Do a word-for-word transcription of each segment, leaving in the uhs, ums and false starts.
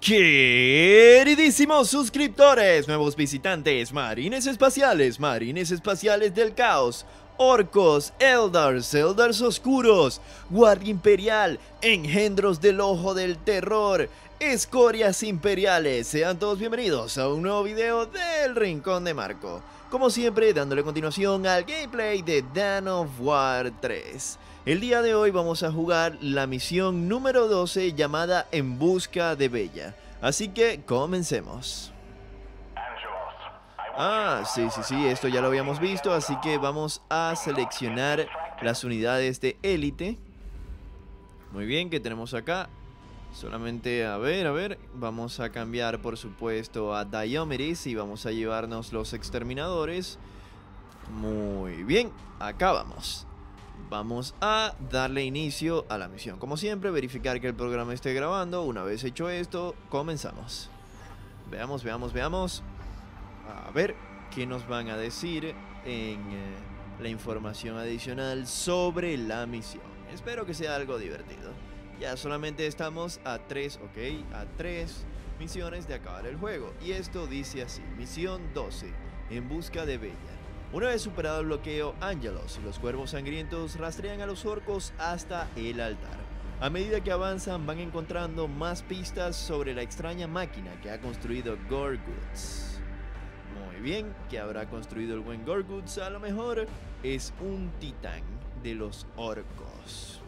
Queridísimos suscriptores, nuevos visitantes, marines espaciales, marines espaciales del caos, orcos, eldars, eldars oscuros, guardia imperial, engendros del ojo del terror, escorias imperiales, sean todos bienvenidos a un nuevo video del Rincón de Marco. Como siempre, dándole continuación al gameplay de Dawn of War tres. El día de hoy vamos a jugar la misión número doce llamada En Busca de Bella. Así que comencemos. Ah, sí, sí, sí, esto ya lo habíamos visto, así que vamos a seleccionar las unidades de élite. Muy bien, ¿qué tenemos acá? Solamente, a ver, a ver, vamos a cambiar por supuesto a Diomedes y vamos a llevarnos los exterminadores. Muy bien, acá vamos. Vamos a darle inicio a la misión. Como siempre, verificar que el programa esté grabando. Una vez hecho esto, comenzamos. Veamos, veamos, veamos. A ver qué nos van a decir en eh, la información adicional sobre la misión. Espero que sea algo divertido. Ya solamente estamos a tres, ok, a tres misiones de acabar el juego. Y esto dice así: misión doce, en busca de Bella. Una vez superado el bloqueo Angelos, los cuervos sangrientos rastrean a los orcos hasta el altar. A medida que avanzan van encontrando más pistas sobre la extraña máquina que ha construido Gorguts. Muy bien, que habrá construido el buen Gorguts, a lo mejor es un titán de los orcos.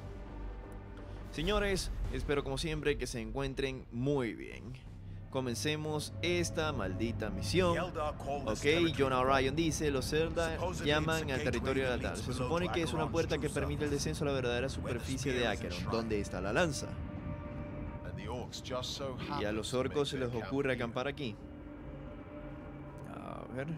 Señores, espero como siempre que se encuentren muy bien. Comencemos esta maldita misión. Ok, John O'Brien dice, los Eldar llaman al territorio de Atar. Se supone que es una puerta que permite el descenso a la verdadera superficie de Acheron, donde está la lanza. Y a los orcos se les ocurre acampar aquí. A ver...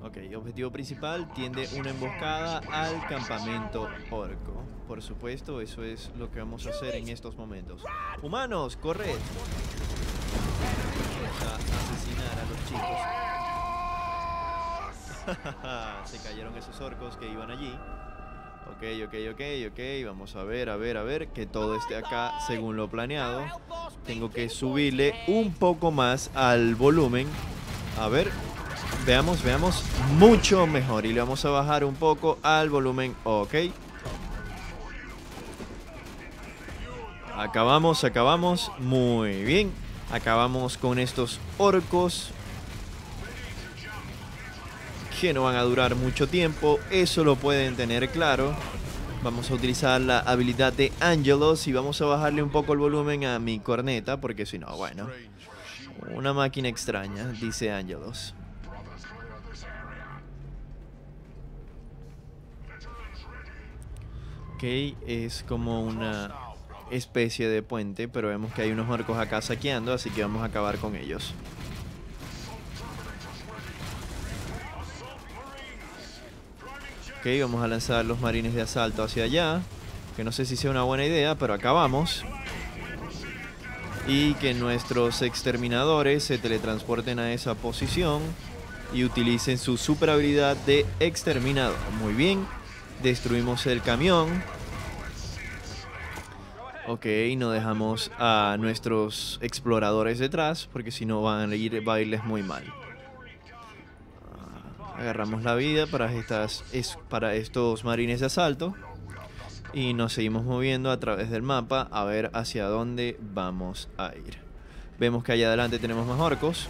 Ok, objetivo principal, tiende una emboscada al campamento orco. Por supuesto, eso es lo que vamos a hacer en estos momentos. ¡Humanos, corred! Vamos a asesinar a los chicos. Se cayeron esos orcos que iban allí. Ok, ok, ok, ok. Vamos a ver, a ver, a ver. Que todo esté acá según lo planeado. Tengo que subirle un poco más al volumen. A ver... Veamos, veamos, mucho mejor. Y le vamos a bajar un poco al volumen, ok. Acabamos, acabamos, muy bien. Acabamos con estos orcos que no van a durar mucho tiempo, eso lo pueden tener claro. Vamos a utilizar la habilidad de Angelos y vamos a bajarle un poco el volumen a mi corneta, porque si no, bueno. Una máquina extraña, dice Angelos. Ok, es como una especie de puente, pero vemos que hay unos orcos acá saqueando, así que vamos a acabar con ellos. Ok, vamos a lanzar los marines de asalto hacia allá, que no sé si sea una buena idea, pero acá vamos. Y que nuestros exterminadores se teletransporten a esa posición y utilicen su super habilidad de exterminador. Muy bien. Destruimos el camión. Ok, no dejamos a nuestros exploradores detrás, porque si no van a ir, va a irles muy mal. Agarramos la vida para, estas, es, para estos marines de asalto. Y nos seguimos moviendo a través del mapa a ver hacia dónde vamos a ir. Vemos que allá adelante tenemos más orcos.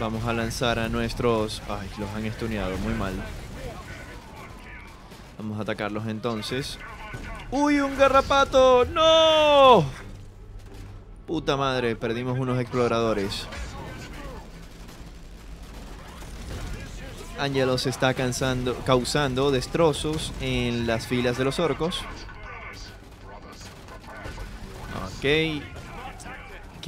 Vamos a lanzar a nuestros... Ay, los han estuneado muy mal. Vamos a atacarlos entonces. ¡Uy, un garrapato! ¡No! Puta madre, perdimos unos exploradores. Angelos está cansando, causando destrozos en las filas de los orcos. Ok. Qué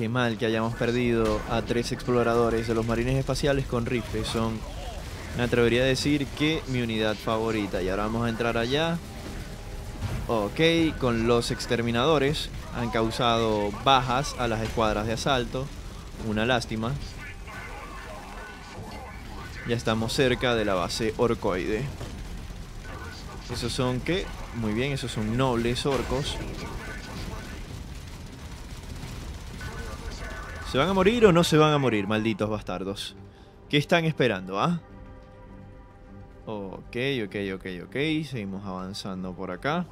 mal que hayamos perdido a tres exploradores de los marines espaciales con rifles. Son... Me atrevería a decir que mi unidad favorita. Y ahora vamos a entrar allá. Ok, con los exterminadores. Han causado bajas a las escuadras de asalto. Una lástima. Ya estamos cerca de la base orcoide. ¿Esos son qué? Muy bien, esos son nobles orcos. ¿Se van a morir o no se van a morir, malditos bastardos? ¿Qué están esperando, ah? Ok, ok, ok, ok. Seguimos avanzando por acá.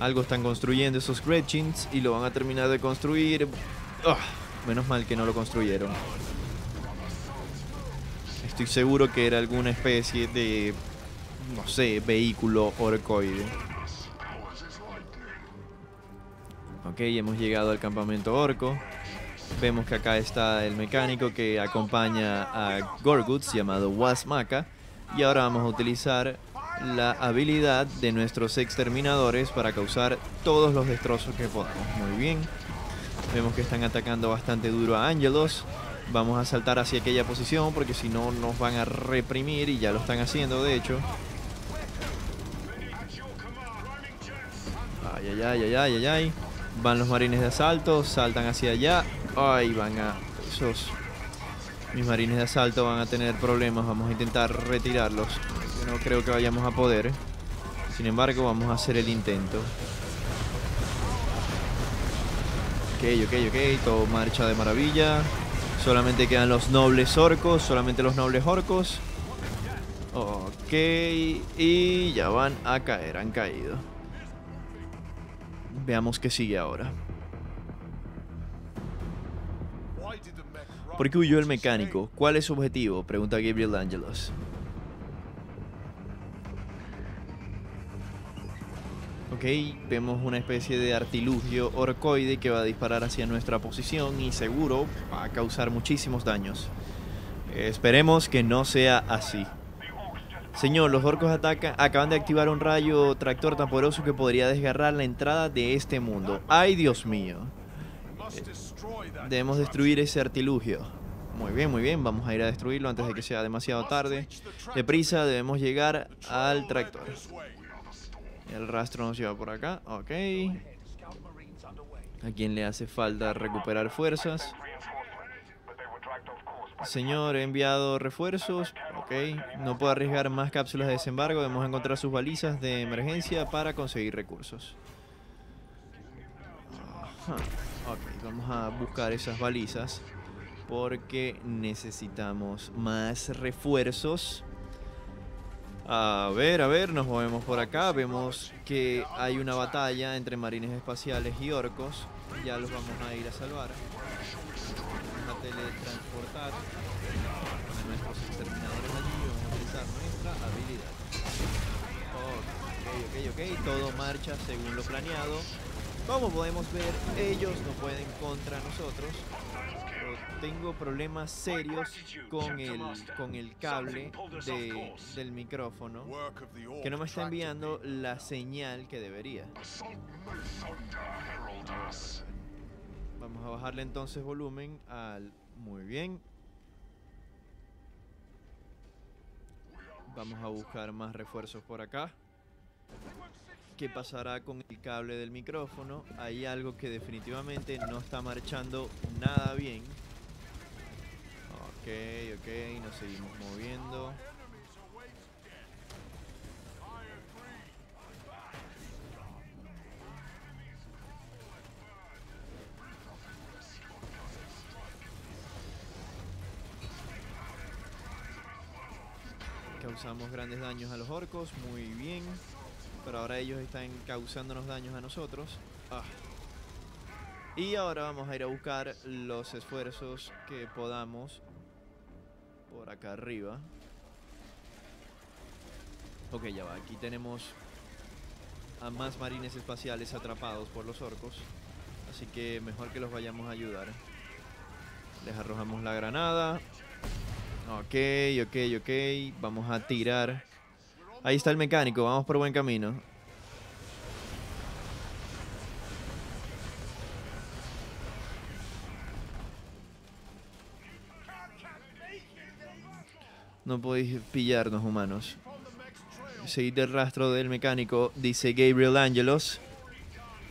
Algo están construyendo esos Gretchins y lo van a terminar de construir. Oh, menos mal que no lo construyeron. Estoy seguro que era alguna especie de, no sé, vehículo orcoide. Ok, hemos llegado al campamento orco. Vemos que acá está el mecánico que acompaña a Gorguts, llamado Wasmaka. Y ahora vamos a utilizar la habilidad de nuestros exterminadores para causar todos los destrozos que podamos. Muy bien. Vemos que están atacando bastante duro a Angelos. Vamos a saltar hacia aquella posición porque si no nos van a reprimir y ya lo están haciendo, de hecho. Ay, ay, ay, ay, ay, ay, ay. Van los marines de asalto, saltan hacia allá. Ay, van a... esos... mis marines de asalto van a tener problemas. Vamos a intentar retirarlos. No creo que vayamos a poder. Sin embargo, vamos a hacer el intento. Ok, ok, ok. Todo marcha de maravilla. Solamente quedan los nobles orcos. Solamente los nobles orcos. Ok. Y ya van a caer. Han caído. Veamos qué sigue ahora. ¿Por qué huyó el mecánico? ¿Cuál es su objetivo? Pregunta Gabriel Angelos. Ok, vemos una especie de artilugio orcoide que va a disparar hacia nuestra posición y seguro va a causar muchísimos daños. Esperemos que no sea así. Señor, los orcos atacan, acaban de activar un rayo tractor tan poderoso que podría desgarrar la entrada de este mundo. ¡Ay, Dios mío! Debemos destruir ese artilugio. Muy bien, muy bien, vamos a ir a destruirlo antes de que sea demasiado tarde. Deprisa, debemos llegar al tractor. El rastro nos lleva por acá, ok. ¿A quién le hace falta recuperar fuerzas? Señor, he enviado refuerzos, ok. No puedo arriesgar más cápsulas de desembarco, debemos encontrar sus balizas de emergencia para conseguir recursos. Ajá. Ok, vamos a buscar esas balizas porque necesitamos más refuerzos. A ver, a ver, nos movemos por acá. Vemos que hay una batalla entre marines espaciales y orcos. Ya los vamos a ir a salvar. Vamos a teletransportar a nuestros exterminadores allí. Vamos a utilizar nuestra habilidad. Ok, ok, ok. Todo marcha según lo planeado. Como podemos ver, ellos no pueden contra nosotros. Tengo problemas serios con el, con el cable de, del micrófono que no me está enviando la señal que debería. Vamos a bajarle entonces volumen al... Muy bien. Vamos a buscar más refuerzos por acá. ¿Qué pasará con el cable del micrófono? Hay algo que definitivamente no está marchando nada bien. Ok, ok, nos seguimos moviendo. Causamos grandes daños a los orcos, muy bien. Pero ahora ellos están causándonos daños a nosotros. Ah. Y ahora vamos a ir a buscar los esfuerzos que podamos. Por acá arriba. Ok, ya va. Aquí tenemos a más marines espaciales atrapados por los orcos. Así que mejor que los vayamos a ayudar. Les arrojamos la granada. Ok, ok, ok. Vamos a tirar. Ahí está el mecánico. Vamos por buen camino. No podéis pillarnos, humanos. Seguid el rastro del mecánico, dice Gabriel Angelos.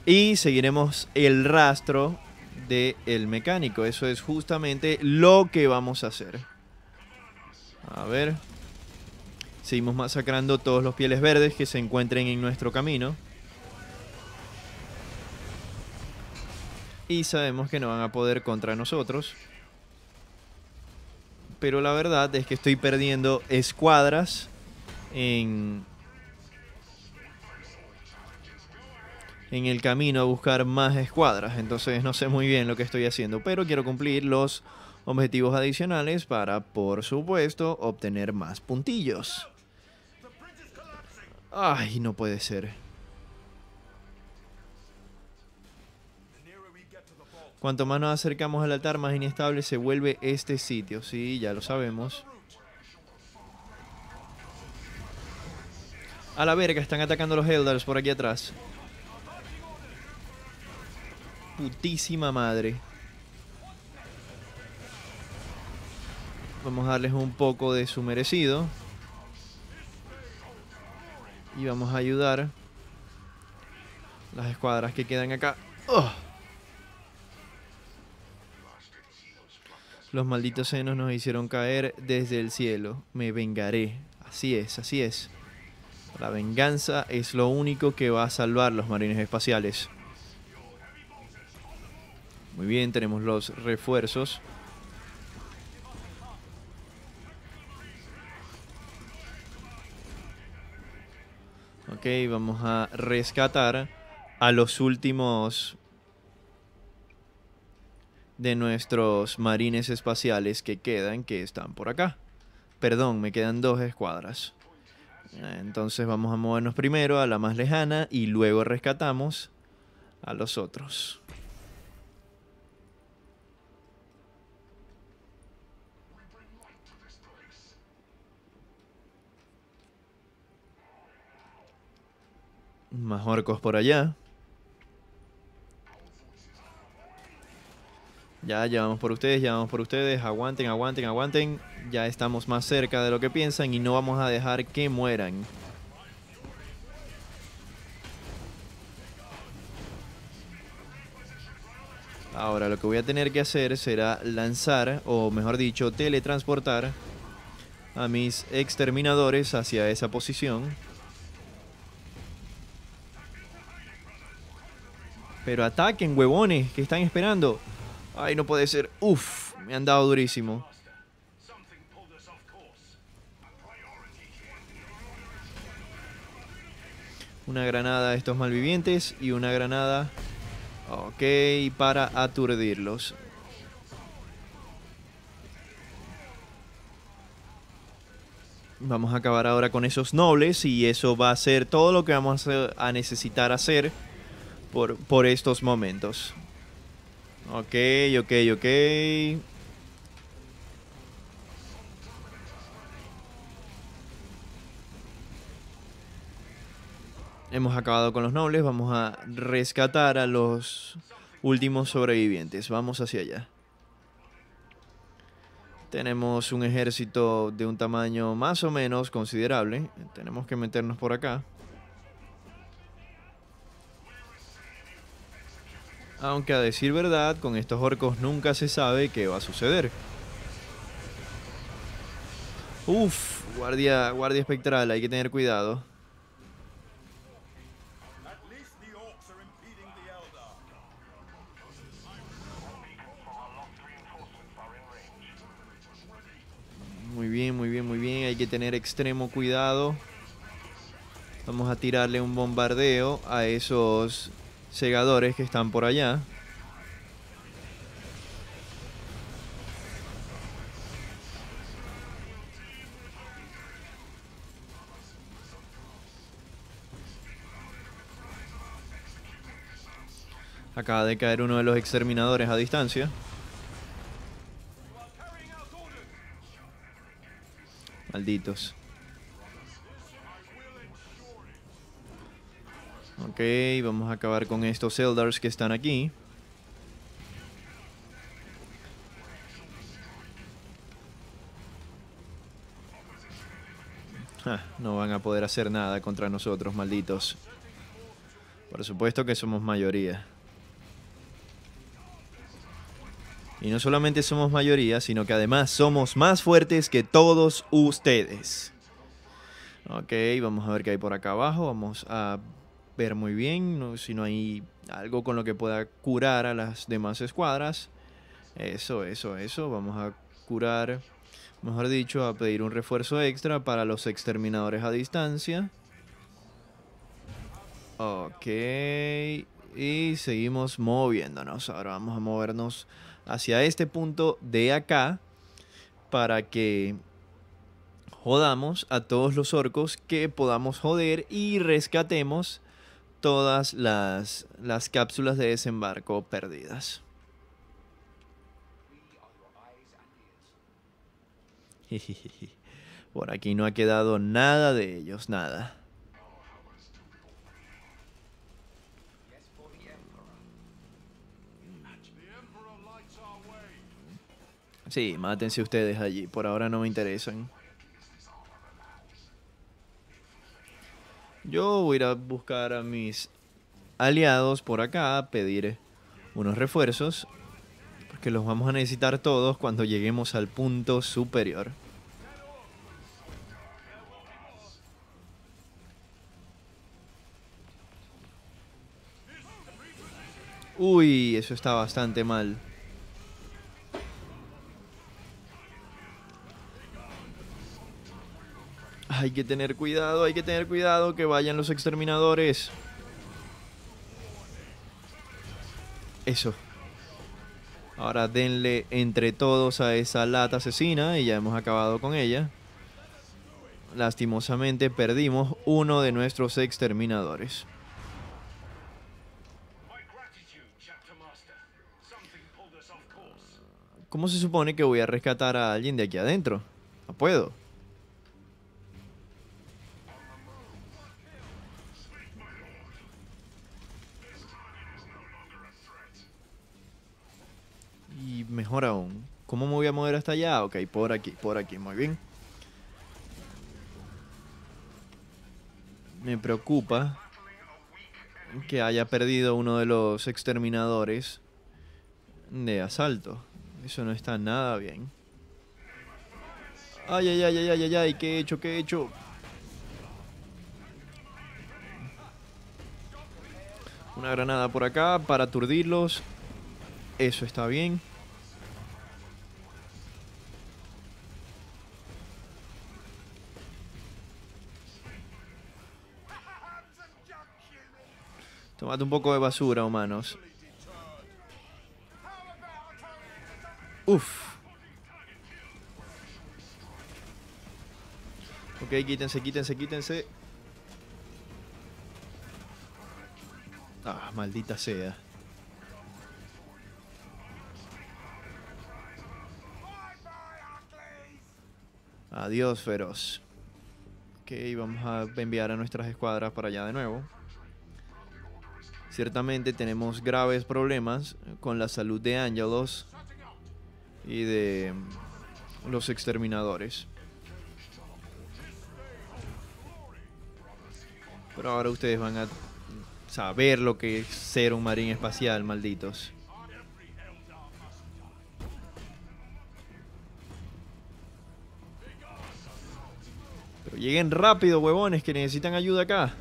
Y seguiremos el rastro del mecánico. Eso es justamente lo que vamos a hacer. A ver. Seguimos masacrando todos los pieles verdes que se encuentren en nuestro camino. Y sabemos que no van a poder contra nosotros. Pero la verdad es que estoy perdiendo escuadras en, en el camino a buscar más escuadras. Entonces no sé muy bien lo que estoy haciendo. Pero quiero cumplir los objetivos adicionales para, por supuesto, obtener más puntillos. Ay, no puede ser. Cuanto más nos acercamos al altar, más inestable se vuelve este sitio. Sí, ya lo sabemos. A la verga, están atacando los Eldars por aquí atrás. Putísima madre. Vamos a darles un poco de su merecido. Y vamos a ayudar las escuadras que quedan acá. ¡Oh! Los malditos senos nos hicieron caer desde el cielo. Me vengaré. Así es, así es. La venganza es lo único que va a salvar los marines espaciales. Muy bien, tenemos los refuerzos. Ok, vamos a rescatar a los últimos de nuestros marines espaciales que quedan, que están por acá. Perdón, me quedan dos escuadras. Entonces vamos a movernos primero a la más lejana y luego rescatamos a los otros. Más orcos por allá. Ya, ya vamos por ustedes, ya vamos por ustedes. Aguanten, aguanten, aguanten. Ya estamos más cerca de lo que piensan y no vamos a dejar que mueran. Ahora lo que voy a tener que hacer será lanzar, o mejor dicho, teletransportar a mis exterminadores hacia esa posición. Pero ataquen, huevones, que están esperando. Ay, no puede ser. Uf, me han dado durísimo. Una granada a estos malvivientes y una granada... Ok, para aturdirlos. Vamos a acabar ahora con esos nobles y eso va a ser todo lo que vamos a necesitar hacer por, por estos momentos. Ok, ok, ok. Hemos acabado con los nobles. Vamos a rescatar a los últimos sobrevivientes. Vamos hacia allá. Tenemos un ejército de un tamaño más o menos considerable. Tenemos que meternos por acá. Aunque a decir verdad, con estos orcos nunca se sabe qué va a suceder. Uf, guardia, guardia espectral, hay que tener cuidado. Muy bien, muy bien, muy bien, hay que tener extremo cuidado. Vamos a tirarle un bombardeo a esos... segadores que están por allá. Acaba de caer uno de los exterminadores a distancia. Malditos. Ok, vamos a acabar con estos Eldars que están aquí. Ah, no van a poder hacer nada contra nosotros, malditos. Por supuesto que somos mayoría. Y no solamente somos mayoría, sino que además somos más fuertes que todos ustedes. Ok, vamos a ver qué hay por acá abajo. Vamos a ver muy bien, ¿no? Si no hay algo con lo que pueda curar a las demás escuadras. Eso, eso, eso. Vamos a curar, mejor dicho, a pedir un refuerzo extra para los exterminadores a distancia. Ok, y seguimos moviéndonos. Ahora vamos a movernos hacia este punto de acá para que jodamos a todos los orcos que podamos joder y rescatemos todas las, las cápsulas de desembarco perdidas. Por aquí no ha quedado nada de ellos, nada. Sí, mátense ustedes allí. Por ahora no me interesan. Yo voy a ir a buscar a mis aliados por acá, a pedir unos refuerzos, porque los vamos a necesitar todos cuando lleguemos al punto superior. Uy, eso está bastante mal. Hay que tener cuidado, hay que tener cuidado que vayan los exterminadores. Eso. Ahora denle entre todos a esa lata asesina y ya hemos acabado con ella. Lastimosamente perdimos uno de nuestros exterminadores. ¿Cómo se supone que voy a rescatar a alguien de aquí adentro? No puedo. Y mejor aún, ¿cómo me voy a mover hasta allá? Ok, por aquí, por aquí, muy bien. Me preocupa que haya perdido uno de los exterminadores de asalto. Eso no está nada bien. Ay, ay, ay, ay, ay, ay, ay, ¿qué he hecho? ¿Qué he hecho? Una granada por acá para aturdirlos. Eso está bien. Tomate un poco de basura, humanos. Uf. Ok, quítense, quítense, quítense. Ah, maldita sea. Adiós, feroz. Ok, vamos a enviar a nuestras escuadras para allá de nuevo. Ciertamente tenemos graves problemas con la salud de Angelos y de los exterminadores. Pero ahora ustedes van a saber lo que es ser un marín espacial, malditos. Lleguen rápido, huevones, que necesitan ayuda acá.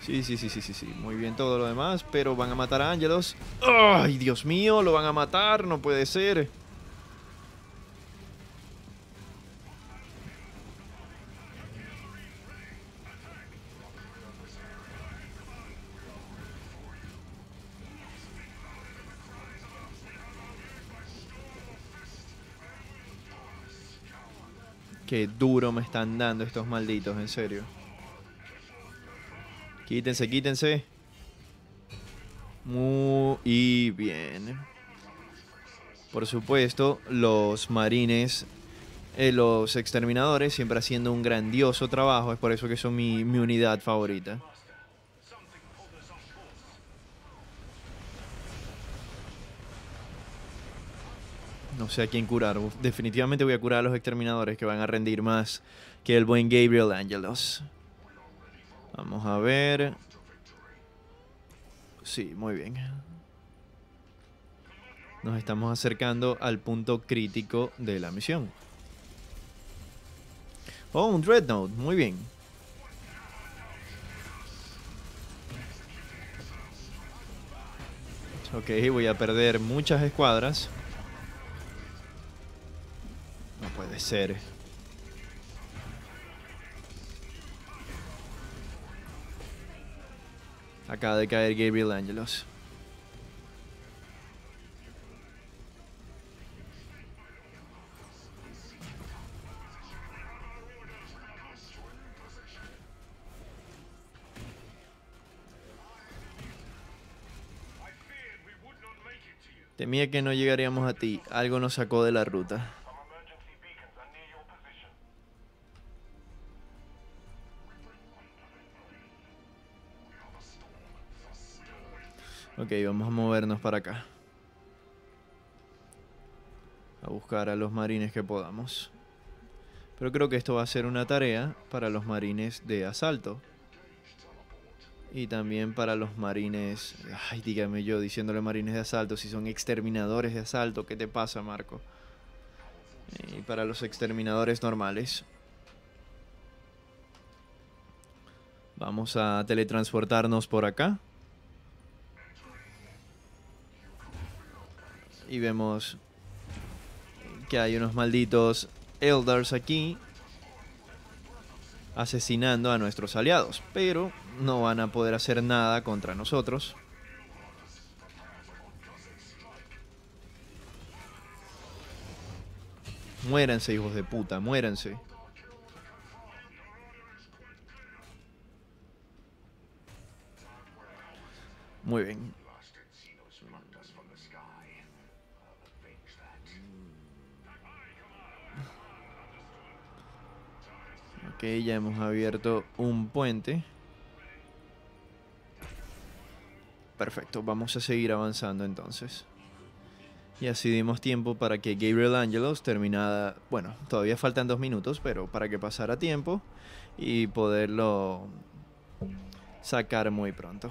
Sí, sí, sí, sí, sí, sí. Muy bien todo lo demás, pero van a matar a Angelos. ¡Ay, Dios mío! Lo van a matar, no puede ser. Qué duro me están dando estos malditos, en serio. Quítense, quítense. Muy bien. Por supuesto, los marines, eh, los exterminadores, siempre haciendo un grandioso trabajo. Es por eso que son mi, mi unidad favorita. No sé a quién curar. Definitivamente voy a curar a los exterminadores, que van a rendir más que el buen Gabriel Angelos. Vamos a ver. Sí, muy bien. Nos estamos acercando al punto crítico de la misión. Oh, un Dreadnought. Muy bien. Ok, voy a perder muchas escuadras. No puede ser. Acaba de caer Gabriel Angelos. Temía que no llegaríamos a ti. Algo nos sacó de la ruta. Ok, vamos a movernos para acá. A buscar a los marines que podamos. Pero creo que esto va a ser una tarea para los marines de asalto. Y también para los marines... Ay, dígame yo, diciéndole marines de asalto, si son exterminadores de asalto. ¿Qué te pasa, Marco? Y para los exterminadores normales. Vamos a teletransportarnos por acá. Y vemos que hay unos malditos Eldars aquí, asesinando a nuestros aliados, pero no van a poder hacer nada contra nosotros. Muéranse, hijos de puta, muéranse. Muy bien. Ok, ya hemos abierto un puente. Perfecto, vamos a seguir avanzando entonces. Y así dimos tiempo para que Gabriel Angelos terminara... Bueno, todavía faltan dos minutos, pero para que pasara tiempo y poderlo sacar muy pronto.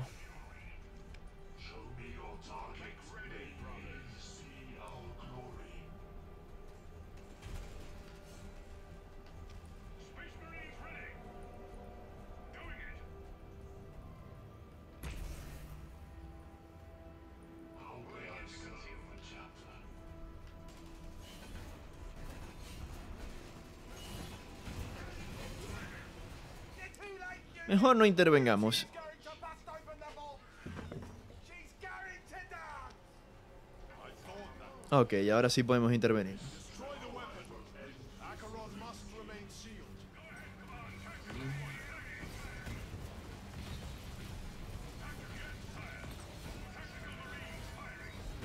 Mejor no intervengamos. Ok, ahora sí podemos intervenir.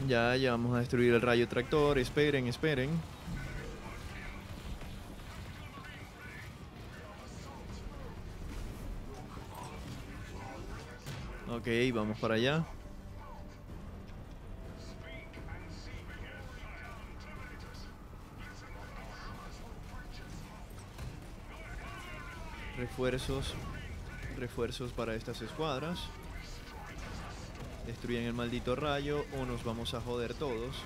Ya, ya vamos a destruir el rayo tractor. Esperen, esperen. Ok, vamos para allá. Refuerzos. Refuerzos para estas escuadras. Destruyen el maldito rayo o nos vamos a joder todos.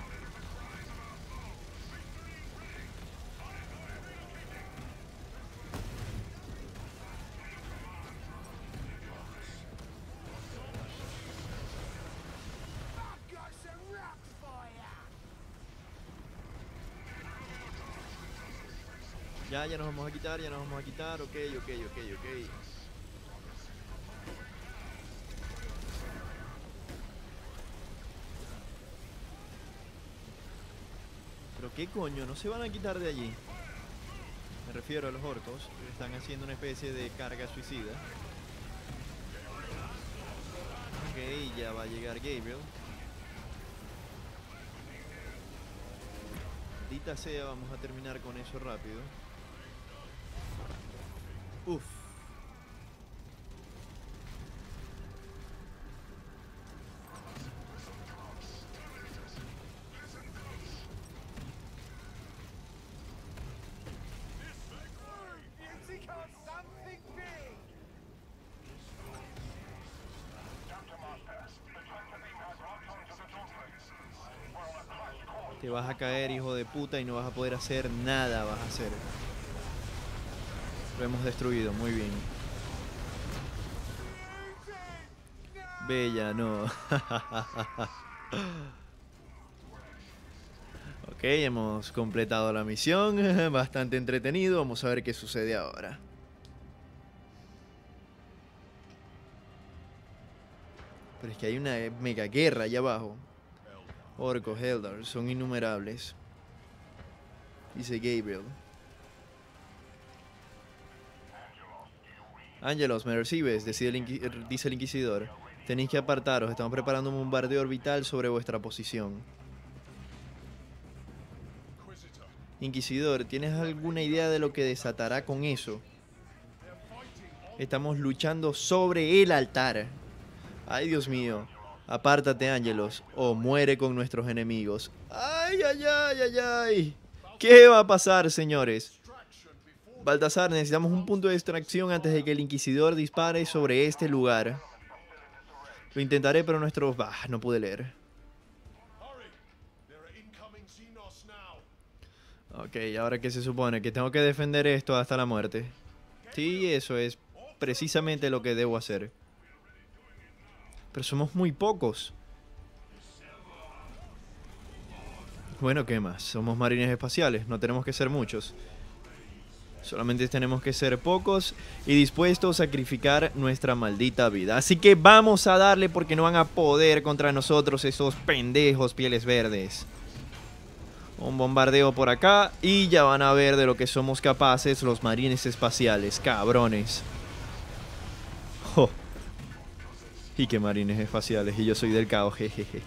Ya, ya nos vamos a quitar, ya nos vamos a quitar, ok, ok, ok, ok. Pero qué coño, no se van a quitar de allí. Me refiero a los orcos, que están haciendo una especie de carga suicida. Ok, ya va a llegar Gabriel. Maldita sea, vamos a terminar con eso rápido. Uf. Te vas a caer, hijo de puta, y no vas a poder hacer nada, vas a hacer. Lo hemos destruido, muy bien. Bella, no. Ok, hemos completado la misión. Bastante entretenido, vamos a ver qué sucede ahora. Pero es que hay una mega guerra allá abajo. Orcos, Eldar, son innumerables. Dice Gabriel. Angelos, ¿me recibes? Dice el, dice el Inquisidor. Tenéis que apartaros, estamos preparando un bombardeo orbital sobre vuestra posición. Inquisidor, ¿tienes alguna idea de lo que desatará con eso? Estamos luchando sobre el altar. Ay, Dios mío. Apártate, Angelos, o muere con nuestros enemigos. ¡Ay, ay, ay, ay, ay! ¿Qué va a pasar, señores? Baltasar, necesitamos un punto de extracción antes de que el Inquisidor dispare sobre este lugar. Lo intentaré, pero nuestros... Bah, no pude leer. Ok, ¿ahora qué se supone? Que tengo que defender esto hasta la muerte. Sí, eso es precisamente lo que debo hacer. Pero somos muy pocos. Bueno, ¿qué más? Somos marines espaciales, no tenemos que ser muchos. Solamente tenemos que ser pocos y dispuestos a sacrificar nuestra maldita vida. Así que vamos a darle porque no van a poder contra nosotros esos pendejos pieles verdes. Un bombardeo por acá y ya van a ver de lo que somos capaces los marines espaciales, cabrones. ¡Jo! Y que marines espaciales, y yo soy del caos, jejeje.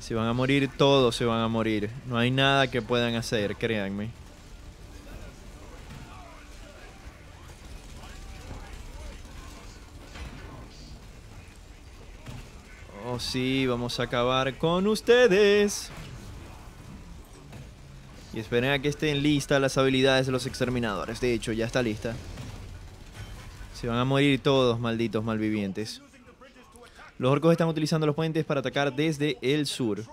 Se van a morir, todos se van a morir. No hay nada que puedan hacer, créanme. Oh sí, vamos a acabar con ustedes. Y esperen a que estén listas las habilidades de los exterminadores. De hecho, ya está lista. Se van a morir todos, malditos malvivientes. Los orcos están utilizando los puentes para atacar desde el sur.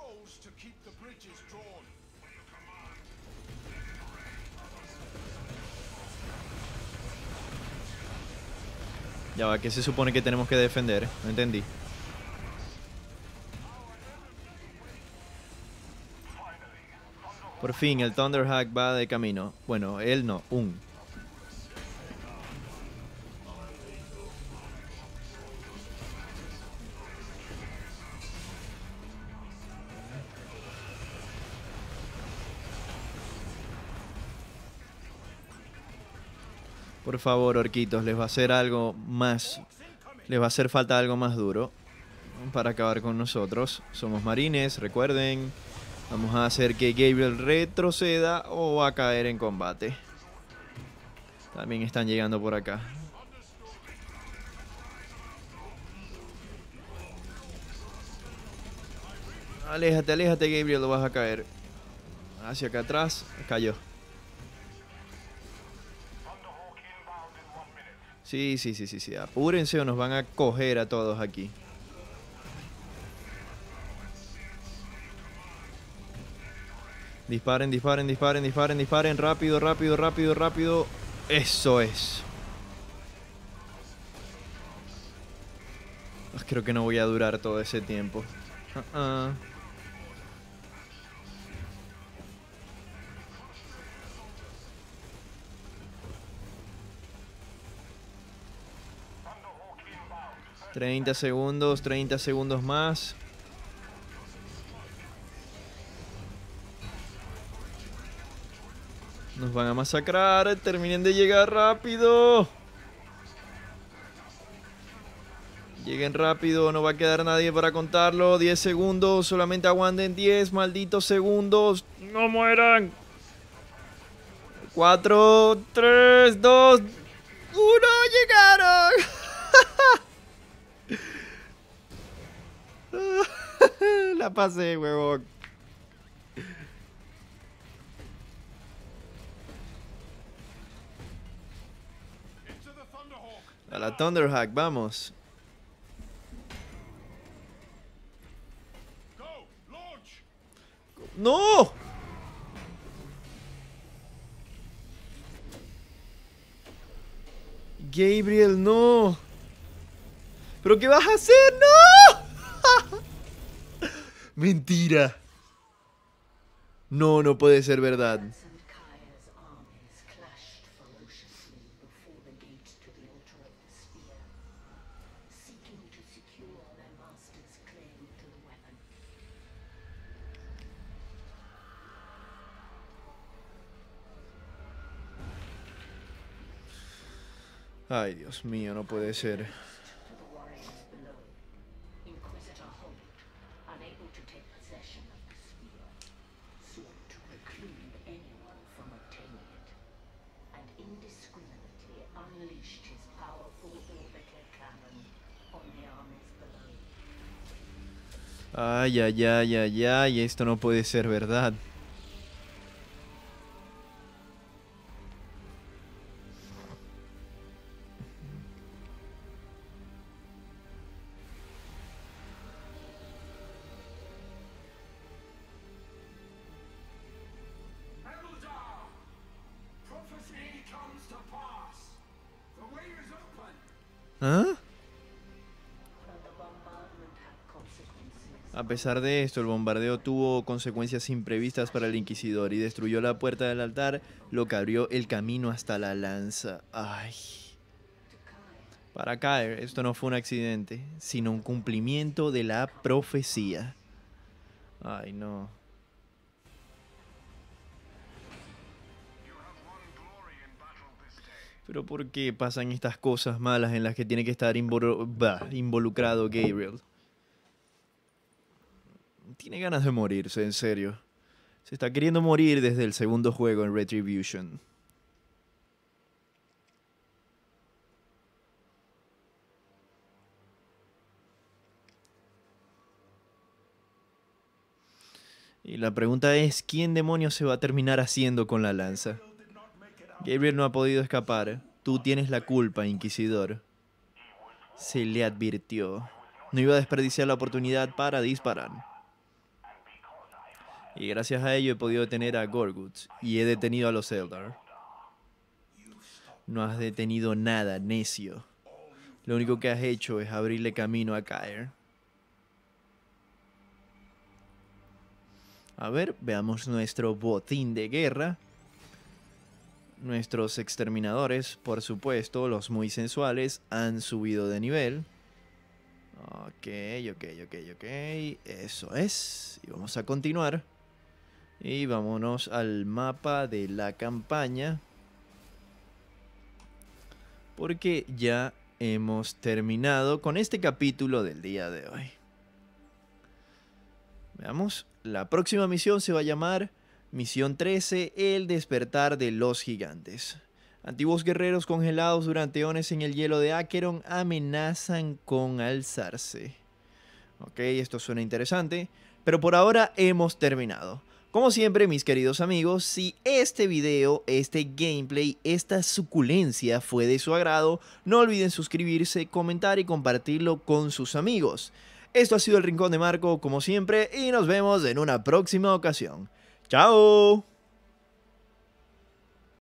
Ya va, ¿qué se supone que tenemos que defender? No entendí. Por fin, el Thunderhawk va de camino. Bueno, él no, un. Por favor, orquitos, les va a hacer algo más... Les va a hacer falta algo más duro para acabar con nosotros. Somos marines, recuerden... Vamos a hacer que Gabriel retroceda o va a caer en combate. También están llegando por acá. Aléjate, aléjate, Gabriel, lo vas a caer. Hacia acá atrás, cayó. Sí, sí, sí, sí, sí. Apúrense o nos van a coger a todos aquí. Disparen, disparen, disparen, disparen, disparen. Rápido, rápido, rápido, rápido. Eso es. Creo que no voy a durar todo ese tiempo. Uh -uh. treinta segundos, treinta segundos más. Nos van a masacrar, terminen de llegar rápido. Lleguen rápido, no va a quedar nadie para contarlo. diez segundos, solamente aguanten diez malditos segundos. No mueran. cuatro, tres, dos, uno, llegaron. La pasé, huevón. A la Thunderhawk, vamos. ¡No! Gabriel, no. ¿Pero qué vas a hacer? ¡No! Mentira. No, no puede ser verdad. Ay, Dios mío, no puede ser. Ay, ay, ay, ay, ay, esto no puede ser verdad. A pesar de esto, el bombardeo tuvo consecuencias imprevistas para el Inquisidor y destruyó la puerta del altar, lo que abrió el camino hasta la lanza. Ay. Para Kaer, esto no fue un accidente, sino un cumplimiento de la profecía. Ay, no. Pero ¿por qué pasan estas cosas malas en las que tiene que estar involu- bah, involucrado Gabriel? Tiene ganas de morirse, en serio. Se está queriendo morir desde el segundo juego en Retribution. Y la pregunta es, ¿quién demonios se va a terminar haciendo con la lanza? Gabriel no ha podido escapar. Tú tienes la culpa, Inquisidor. Se le advirtió. No iba a desperdiciar la oportunidad para disparar. Y gracias a ello he podido detener a Gorguts y he detenido a los Eldar. No has detenido nada, necio. Lo único que has hecho es abrirle camino a Kaer. A ver, veamos nuestro botín de guerra. Nuestros exterminadores, por supuesto, los muy sensuales, han subido de nivel. Ok, ok, ok, ok. Eso es. Y vamos a continuar. Y vámonos al mapa de la campaña, porque ya hemos terminado con este capítulo del día de hoy. Veamos, la próxima misión se va a llamar Misión trece, el despertar de los gigantes. Antiguos guerreros congelados durante eones en el hielo de Acheron amenazan con alzarse. Ok, esto suena interesante, pero por ahora hemos terminado. Como siempre, mis queridos amigos, si este video, este gameplay, esta suculencia fue de su agrado, no olviden suscribirse, comentar y compartirlo con sus amigos. Esto ha sido El Rincón de Marco, como siempre, y nos vemos en una próxima ocasión. ¡Chao!